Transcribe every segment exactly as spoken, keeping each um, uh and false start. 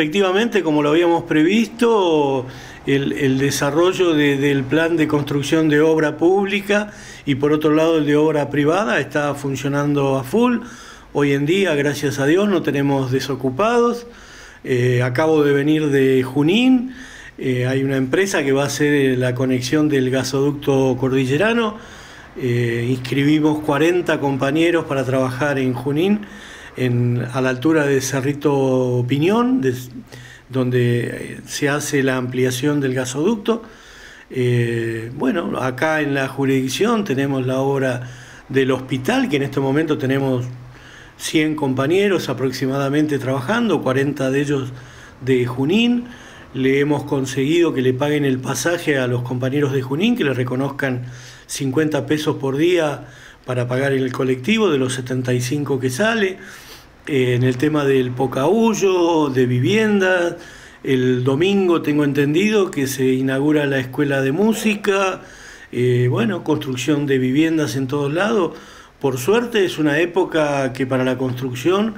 efectivamente, como lo habíamos previsto, el, el desarrollo de, del plan de construcción de obra pública y por otro lado el de obra privada está funcionando a full. Hoy en día, gracias a Dios, no tenemos desocupados. Eh, acabo de venir de Junín, eh, hay una empresa que va a hacer la conexión del gasoducto cordillerano. Eh, inscribimos cuarenta compañeros para trabajar en Junín, en, a la altura de Cerrito Piñón, de, donde se hace la ampliación del gasoducto. Eh, bueno, acá en la jurisdicción tenemos la obra del hospital, que en este momento tenemos cien compañeros aproximadamente trabajando, cuarenta de ellos de Junín. Le hemos conseguido que le paguen el pasaje a los compañeros de Junín, que les reconozcan cincuenta pesos por día para pagar el colectivo de los setenta y cinco que sale. Eh, en el tema del Pocahullo, de vivienda, el domingo tengo entendido que se inaugura la escuela de música. Eh, bueno, construcción de viviendas en todos lados. Por suerte es una época que para la construcción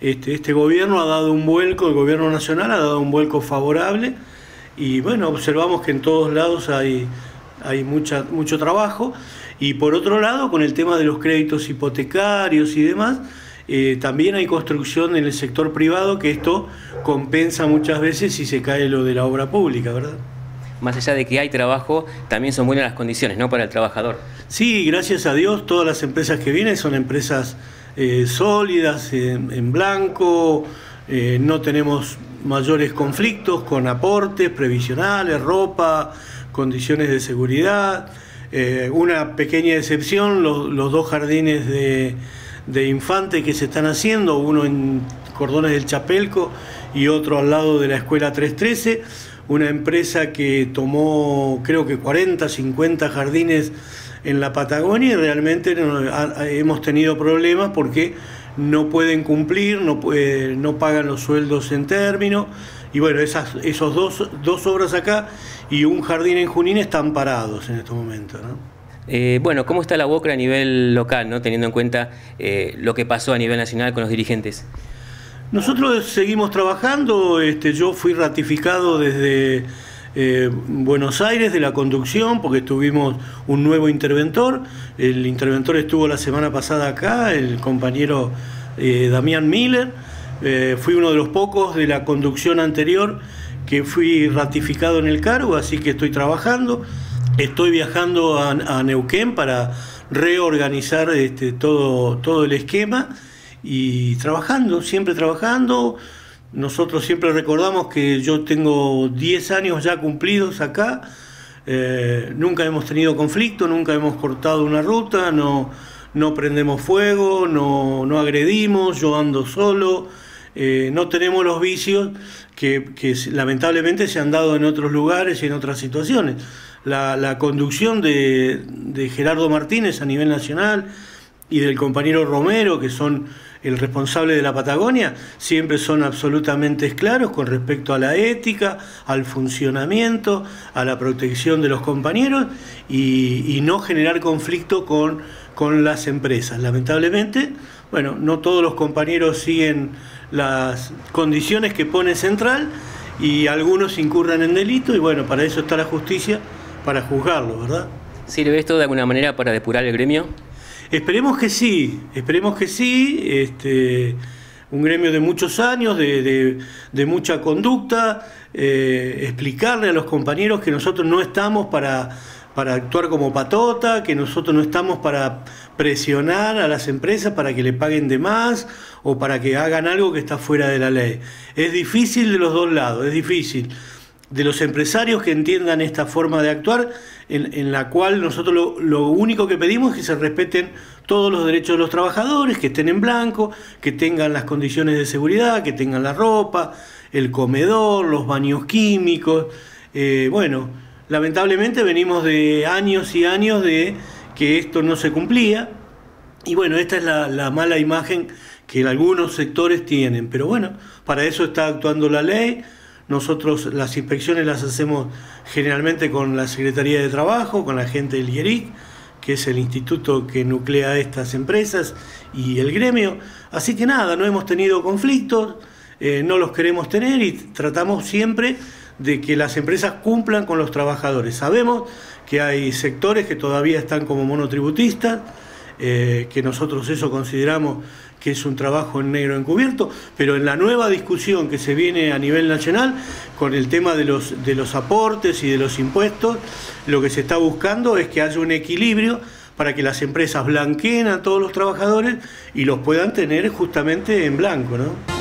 este, este gobierno ha dado un vuelco, el gobierno nacional ha dado un vuelco favorable y bueno, observamos que en todos lados hay, hay mucha, mucho trabajo y por otro lado con el tema de los créditos hipotecarios y demás, eh, también hay construcción en el sector privado que esto compensa muchas veces si se cae lo de la obra pública, ¿verdad? Más allá de que hay trabajo, también son buenas las condiciones, ¿no?, para el trabajador. Sí, gracias a Dios, todas las empresas que vienen son empresas eh, sólidas, en, en blanco, eh, no tenemos mayores conflictos con aportes previsionales, ropa, condiciones de seguridad. Eh, una pequeña excepción, los, los dos jardines de, de infante que se están haciendo, uno en Cordones del Chapelco y otro al lado de la Escuela trescientos trece, una empresa que tomó creo que cuarenta, cincuenta jardines en la Patagonia y realmente hemos tenido problemas porque no pueden cumplir, no, puede, no pagan los sueldos en término y bueno, esas esos dos, dos obras acá y un jardín en Junín están parados en estos momentos, ¿no? Eh, bueno, ¿cómo está la UOCRA a nivel local, ¿no?, teniendo en cuenta eh, lo que pasó a nivel nacional con los dirigentes? Nosotros seguimos trabajando, este, yo fui ratificado desde eh, Buenos Aires de la conducción porque tuvimos un nuevo interventor, el interventor estuvo la semana pasada acá, el compañero eh, Damián Miller, eh, fui uno de los pocos de la conducción anterior que fui ratificado en el cargo, así que estoy trabajando, estoy viajando a, a Neuquén para reorganizar este, todo, todo el esquema. Y trabajando, siempre trabajando. Nosotros siempre recordamos que yo tengo diez años ya cumplidos acá. Eh, nunca hemos tenido conflicto, nunca hemos cortado una ruta, no, no prendemos fuego, no, no agredimos, yo ando solo. Eh, no tenemos los vicios que, que lamentablemente se han dado en otros lugares y en otras situaciones. La, la conducción de, de Gerardo Martínez a nivel nacional y del compañero Romero, que son el responsable de la Patagonia, siempre son absolutamente claros con respecto a la ética, al funcionamiento, a la protección de los compañeros y, y no generar conflicto con, con las empresas. Lamentablemente, bueno, no todos los compañeros siguen las condiciones que pone Central y algunos incurran en delito y bueno, para eso está la justicia, para juzgarlo, ¿verdad? ¿Sirve esto de alguna manera para depurar el gremio? Esperemos que sí, esperemos que sí, este, un gremio de muchos años, de, de, de mucha conducta, eh, explicarle a los compañeros que nosotros no estamos para, para actuar como patota, que nosotros no estamos para presionar a las empresas para que le paguen de más o para que hagan algo que está fuera de la ley. Es difícil de los dos lados, es difícil de los empresarios que entiendan esta forma de actuar, en, en la cual nosotros lo, lo único que pedimos es que se respeten todos los derechos de los trabajadores, que estén en blanco, que tengan las condiciones de seguridad, que tengan la ropa, el comedor, los baños químicos. Eh, bueno, lamentablemente venimos de años y años de que esto no se cumplía, y bueno, esta es la, la mala imagen que algunos sectores tienen, pero bueno, para eso está actuando la ley. Nosotros las inspecciones las hacemos generalmente con la Secretaría de Trabajo, con la gente del I E R I C, que es el instituto que nuclea estas empresas y el gremio. Así que nada, no hemos tenido conflictos, eh, no los queremos tener, y tratamos siempre de que las empresas cumplan con los trabajadores. Sabemos que hay sectores que todavía están como monotributistas, eh, que nosotros eso consideramos que es un trabajo en negro encubierto, pero en la nueva discusión que se viene a nivel nacional con el tema de los, de los aportes y de los impuestos, lo que se está buscando es que haya un equilibrio para que las empresas blanqueen a todos los trabajadores y los puedan tener justamente en blanco, ¿no?